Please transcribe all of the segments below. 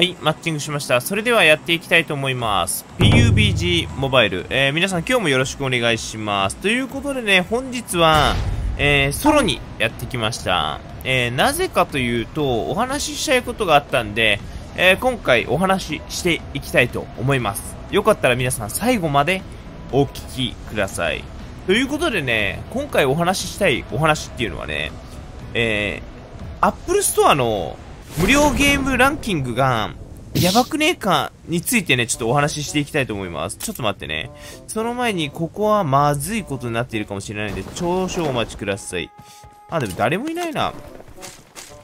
はい、マッチングしました。それではやっていきたいと思います。PUBG モバイル。皆さん今日もよろしくお願いします。ということでね、本日は、ソロにやってきました。なぜかというと、お話ししたいことがあったんで、今回お話ししていきたいと思います。よかったら皆さん最後までお聞きください。ということでね、今回お話ししたいお話っていうのはね、Apple ストアの無料ゲームランキングがやばくねえかについてね、ちょっとお話ししていきたいと思います。ちょっと待ってね。その前にここはまずいことになっているかもしれないんで、少々お待ちください。あ、でも誰もいないな。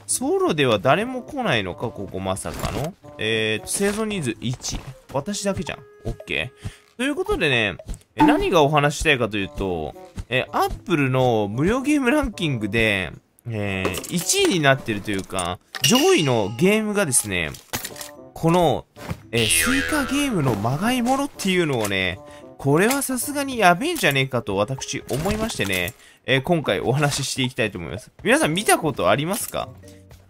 ソロでは誰も来ないのか、ここまさかの。生存人数1。私だけじゃん。OK。ということでね、何がお話したいかというと、Apple の無料ゲームランキングで、1位になってるというか、上位のゲームがですね、この、スイカゲームのまがいものっていうのをね、これはさすがにやべえんじゃねえかと私思いましてね、今回お話ししていきたいと思います。皆さん見たことありますか？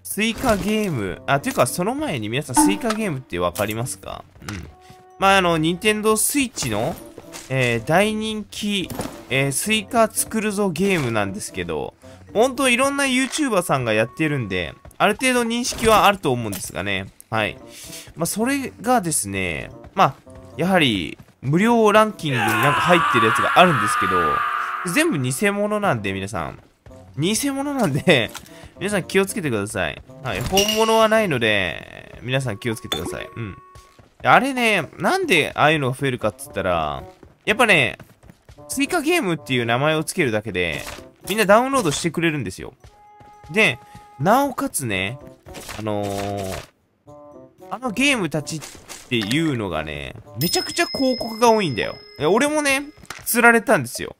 スイカゲーム。あ、ていうかその前に皆さんスイカゲームってわかりますか？うん。まあ、任天堂スイッチの、大人気、スイカ作るぞゲームなんですけど、ほんといろんな YouTuber さんがやってるんで、ある程度認識はあると思うんですがね。はい。まあ、それがですね、まあ、やはり、無料ランキングになんか入ってるやつがあるんですけど、全部偽物なんで、皆さん。偽物なんで、皆さん気をつけてください。はい。本物はないので、皆さん気をつけてください。うん。あれね、なんでああいうのが増えるかって言ったら、やっぱね、スイカゲームっていう名前をつけるだけで、みんなダウンロードしてくれるんですよ。で、なおかつね、あのゲームたちっていうのがね、めちゃくちゃ広告が多いんだよ。俺もね、釣られたんですよ。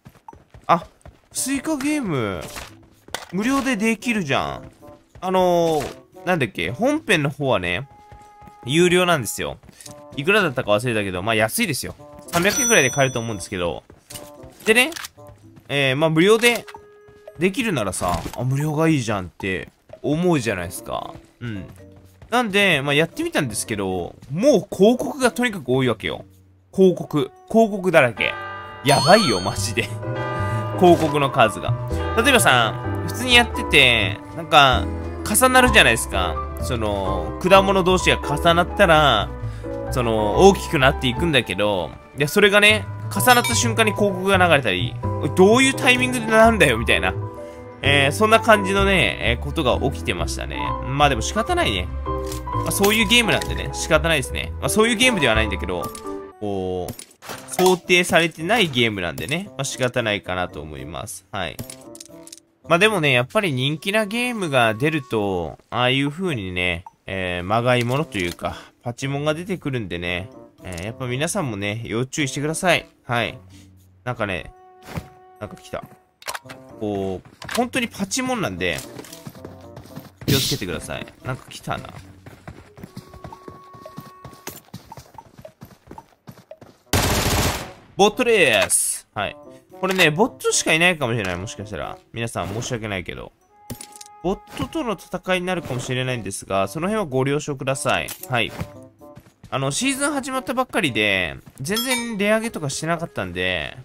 あ、スイカゲーム、無料でできるじゃん。なんだっけ、本編の方はね、有料なんですよ。いくらだったか忘れたけど、まあ安いですよ。300円くらいで買えると思うんですけど。でね、まあ無料で、できるならさ、あ、無料がいいじゃんって思うじゃないですか。うん。なんで、まあ、やってみたんですけど、もう広告がとにかく多いわけよ。広告。広告だらけ。やばいよ、マジで。広告の数が。例えばさ、普通にやってて、なんか、重なるじゃないですか。果物同士が重なったら、大きくなっていくんだけど、いや、それがね、重なった瞬間に広告が流れたり、どういうタイミングでなんだよ、みたいな。そんな感じのね、ことが起きてましたね。まあでも仕方ないね。まあ、そういうゲームなんでね、仕方ないですね。まあそういうゲームではないんだけど、こう、想定されてないゲームなんでね、まあ仕方ないかなと思います。はい。まあでもね、やっぱり人気なゲームが出ると、ああいう風にね、まがいものというか、パチモンが出てくるんでね、やっぱ皆さんもね、要注意してください。はい。なんかね、なんか来た。こう、本当にパチモンなんで、気をつけてください。なんか来たな。ボットです。はい。これね、ボットしかいないかもしれない。もしかしたら。皆さん申し訳ないけど。ボットとの戦いになるかもしれないんですが、その辺はご了承ください。はい。シーズン始まったばっかりで、全然レアゲとかしてなかったんで、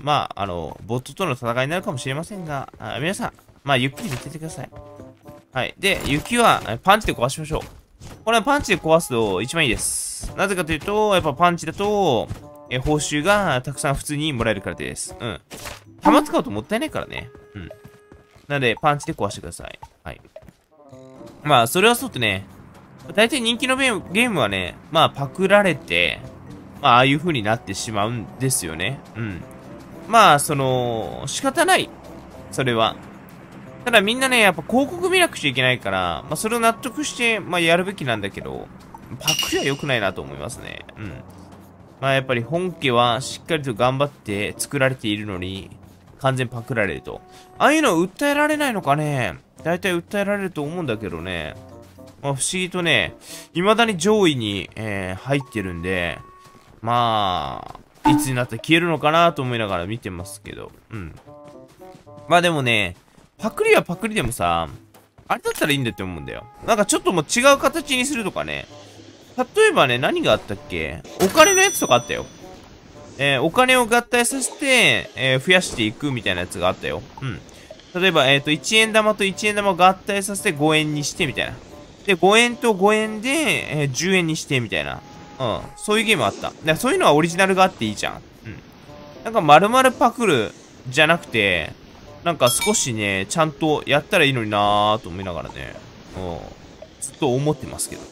まあ、ボットとの戦いになるかもしれませんが、皆さん、まあ、ゆっくり寝ててください。はい。で、雪は、パンチで壊しましょう。これはパンチで壊すと一番いいです。なぜかというと、やっぱパンチだと、報酬がたくさん普通にもらえるからです。うん。弾使うともったいないからね。うん。なので、パンチで壊してください。はい。まあ、それはそうってね、大体人気のゲームはね、まあ、パクられて、まあ、ああいう風になってしまうんですよね。うん。まあ、仕方ない。それは。ただみんなね、やっぱ広告見なくちゃいけないから、まあ、それを納得して、まあ、やるべきなんだけど、パクリは良くないなと思いますね。うん。まあ、やっぱり本家はしっかりと頑張って作られているのに、完全パクられると。ああいうのを訴えられないのかね。大体訴えられると思うんだけどね。まあ、不思議とね、未だに上位に、入ってるんで、まあ、いつになったら消えるのかなと思いながら見てますけど。うん。まあでもね、パクリはパクリでもさ、あれだったらいいんだって思うんだよ。なんかちょっともう違う形にするとかね。例えばね、何があったっけ？お金のやつとかあったよ。お金を合体させて、増やしていくみたいなやつがあったよ。うん。例えば、1円玉と1円玉を合体させて5円にしてみたいな。で、5円と5円で、10円にしてみたいな。うん。そういうゲームあった。だからそういうのはオリジナルがあっていいじゃん。うん。なんか丸々パクるじゃなくて、なんか少しね、ちゃんとやったらいいのになぁと思いながらね、ずっと思ってますけど。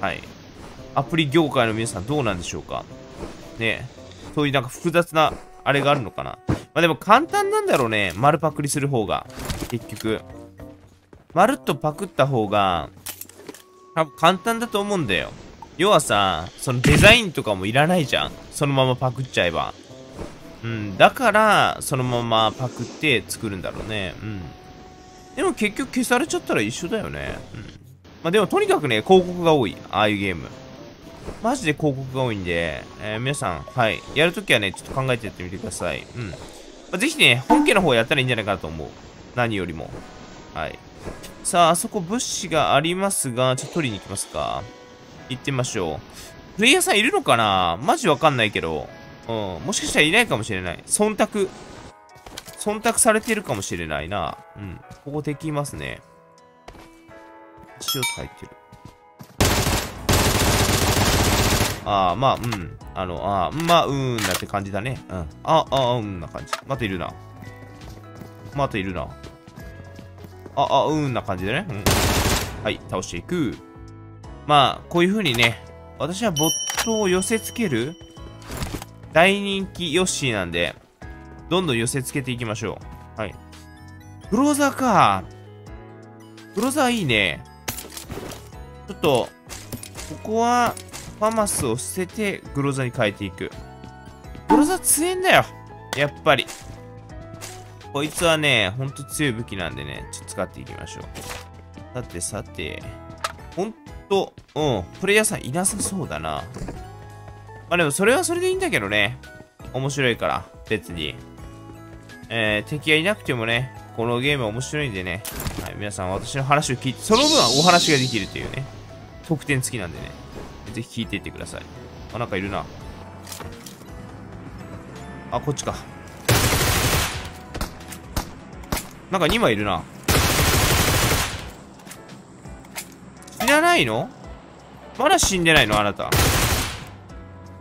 はい。アプリ業界の皆さんどうなんでしょうかね。そういうなんか複雑なあれがあるのかな。まあでも簡単なんだろうね。丸パクリする方が。結局。丸っとパクった方が、多分簡単だと思うんだよ。要はさ、そのデザインとかもいらないじゃん。そのままパクっちゃえば。うん、だから、そのままパクって作るんだろうね。うん。でも結局消されちゃったら一緒だよね。うん。まあでもとにかくね、広告が多い。ああいうゲーム。マジで広告が多いんで、皆さん、はい。やるときはね、ちょっと考えてやってみてください。うん。まあ、ぜひね、本家の方やったらいいんじゃないかなと思う。何よりも。はい。さあ、あそこ物資がありますが、ちょっと取りに行きますか。行ってみましょう。プレイヤーさんいるのかな？マジわかんないけど。うん。もしかしたらいないかもしれない。忖度されてるかもしれないな。うん。ここ敵いますね。塩入ってる。ああ、まあ、うん。ああ、まあ、うんだって感じだね。うん。うんな感じ。またいるな。うんな感じだね。うん。はい、倒していく。まあ、こういう風にね、私はボットを寄せ付ける大人気ヨッシーなんで、どんどん寄せ付けていきましょう。はい。クローザーか。クローザーいいね。ちょっと、ここは、ファマスを捨てて、グロザに変えていく。グロザ強いんだよ。やっぱり。こいつはね、ほんと強い武器なんでね、ちょっと使っていきましょう。さてさて、ほんと、うん、プレイヤーさんいなさそうだな。まあでもそれはそれでいいんだけどね。面白いから、別に。敵がいなくてもね、このゲームは面白いんでね。はい、皆さん私の話を聞いて、その分はお話ができるというね。得点付きなんでね。ぜひ聞いていってください。あ、なんかいるな。あ、こっちか。なんか2枚いるな。死なないの？まだ死んでないのあなた。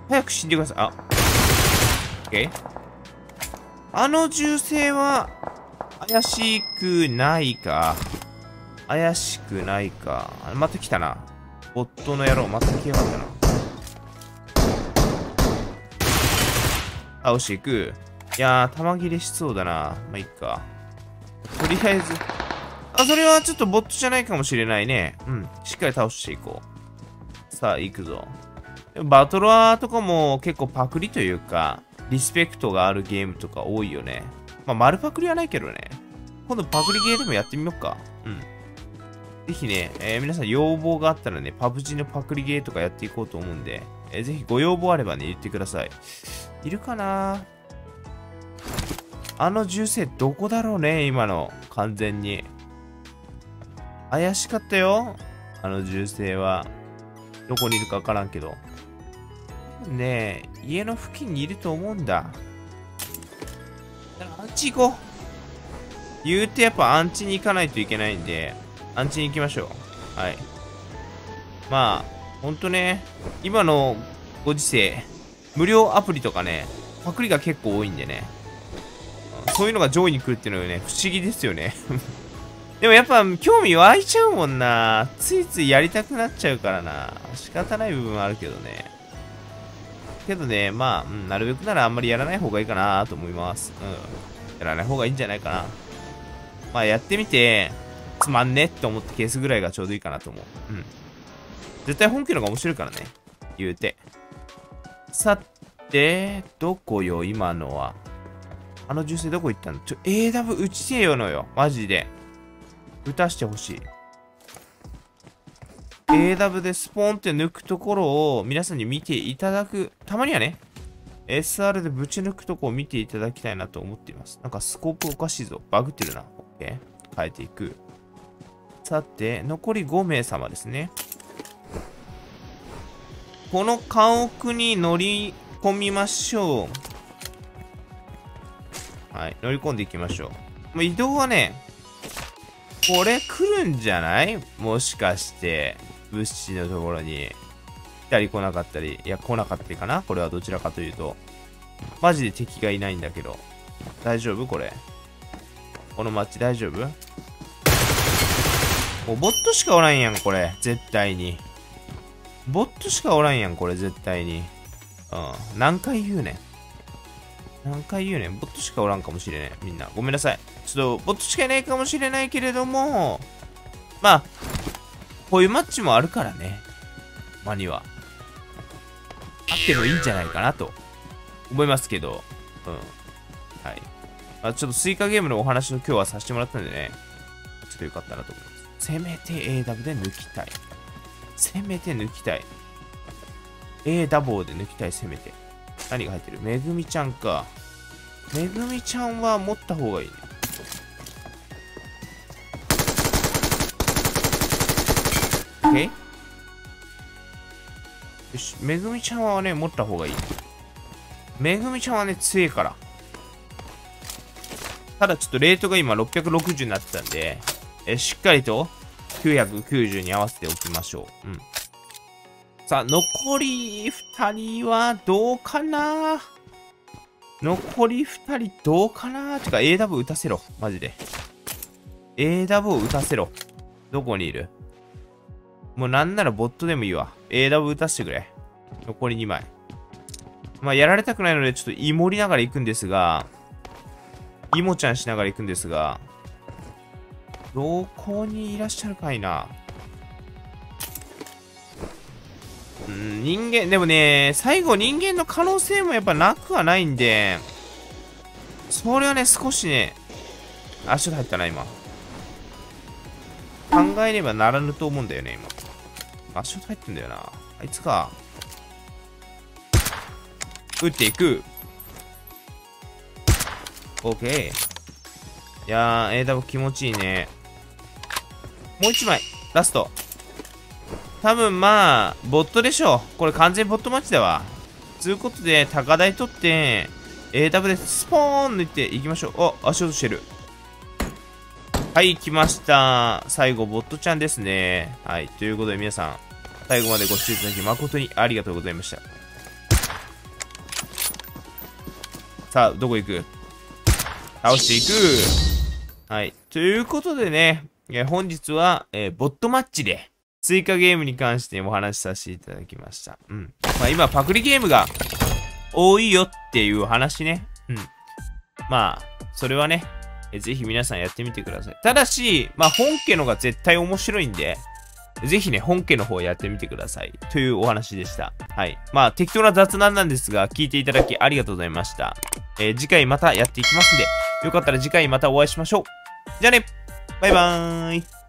早く死んでください。あ、オッケー。あの銃声は怪しくないか。あ、また来たな。ボットの野郎、また来やがったな。倒していく。いやー、弾切れしそうだな。まあ、いっか。とりあえず。あ、それはちょっとボットじゃないかもしれないね。うん。しっかり倒していこう。さあ、行くぞ。バトラーとかも結構パクリというか、リスペクトがあるゲームとか多いよね。まあ、丸パクリはないけどね。今度パクリゲーでもやってみようか。うん。ぜひね、皆さん要望があったらね、PUBG のパクリゲーとかやっていこうと思うんで、ぜひご要望あればね、言ってください。いるかな？あの銃声どこだろうね、今の。完全に。怪しかったよ。あの銃声は。どこにいるかわからんけど。ねえ、家の付近にいると思うんだ。アンチ行こう。言うてやっぱアンチに行かないといけないんで、アンチに行きましょう。はい。まあ、ほんとね、今のご時世、無料アプリとかね、パクリが結構多いんでね、そういうのが上位に来るっていうのはね、不思議ですよね。でもやっぱ、興味湧いちゃうもんな。ついついやりたくなっちゃうからな。仕方ない部分はあるけどね。まあ、うん、なるべくならあんまりやらない方がいいかなと思います。うん。やらない方がいいんじゃないかな。まあ、やってみて、つまんねって思ったケースぐらいがちょうどいいかなと思う。うん。絶対本気の方が面白いからね。言うて。さて、どこよ、今のは。あの銃声どこ行ったの？AW 打ちてよのよ。マジで。打たしてほしい。AW でスポンって抜くところを皆さんに見ていただく。たまにはね、SR でぶち抜くとこを見ていただきたいなと思っています。なんかスコープおかしいぞ。バグってるな。OK。変えていく。さて、残り5名様ですね。この家屋に乗り込みましょう。はい、乗り込んでいきましょう。もう移動はね、これ来るんじゃない?もしかして、物資のところに。来たり来なかったり。いや、来なかったかな?これはどちらかというと。マジで敵がいないんだけど。大丈夫?これ。この街大丈夫?もうボットしかおらんやん、これ。絶対に。ボットしかおらんやん、これ、絶対に。うん。何回言うねん。何回言うねん。ボットしかおらんかもしれない。みんな。ごめんなさい。ちょっと、ボットしかいないかもしれないけれども、まあ、こういうマッチもあるからね。間には。あってもいいんじゃないかなと。思いますけど。うん。はい。まあ、ちょっとスイカゲームのお話を今日はさせてもらったんでね。ちょっとよかったなと思います。せめて AW で抜きたい。せめて抜きたい。AW で抜きたい、せめて。何が入ってる?めぐみちゃんか。めぐみちゃんは持った方がいいね。OK? よし、めぐみちゃんはね、持った方がいい。めぐみちゃんはね、強いから。ただちょっとレートが今660になってたんで、しっかりと、990に合わせておきましょう。うん。さあ、残り2人はどうかな?残り2人どうかな?てか AW 打たせろ。マジで。AW を打たせろ。どこにいる?もうなんならボットでもいいわ。AW 打たせてくれ。残り2枚。まあ、やられたくないので、ちょっとイモりながら行くんですが、イモちゃんしながら行くんですが、どこにいらっしゃるかいな。うん、人間、でもね、最後人間の可能性もやっぱなくはないんで、それはね、少しね、足が入ったな、今。考えればならぬと思うんだよね、今。足が入ってんだよな。あいつか。打っていく。OK。いやー、AW 気持ちいいね。もう一枚ラスト。多分まあボットでしょう。これ完全ボットマッチだわ。つうことで高台取って AW でスポーン抜いていきましょう。あ、足音してる。はい、来ました。最後ボットちゃんですね。はい、ということで皆さん最後までご視聴いただき誠にありがとうございました。さあ、どこ行く?倒していく。はい、ということでね、本日は、ボットマッチで、追加ゲームに関してお話しさせていただきました。うん。まあ今、パクリゲームが多いよっていう話ね。うん。まあ、それはね、ぜひ皆さんやってみてください。ただし、まあ本家のが絶対面白いんで、ぜひね、本家の方やってみてください。というお話でした。はい。まあ適当な雑談なんですが、聞いていただきありがとうございました。次回またやっていきますんで、よかったら次回またお会いしましょう。じゃあね、バイバーイ。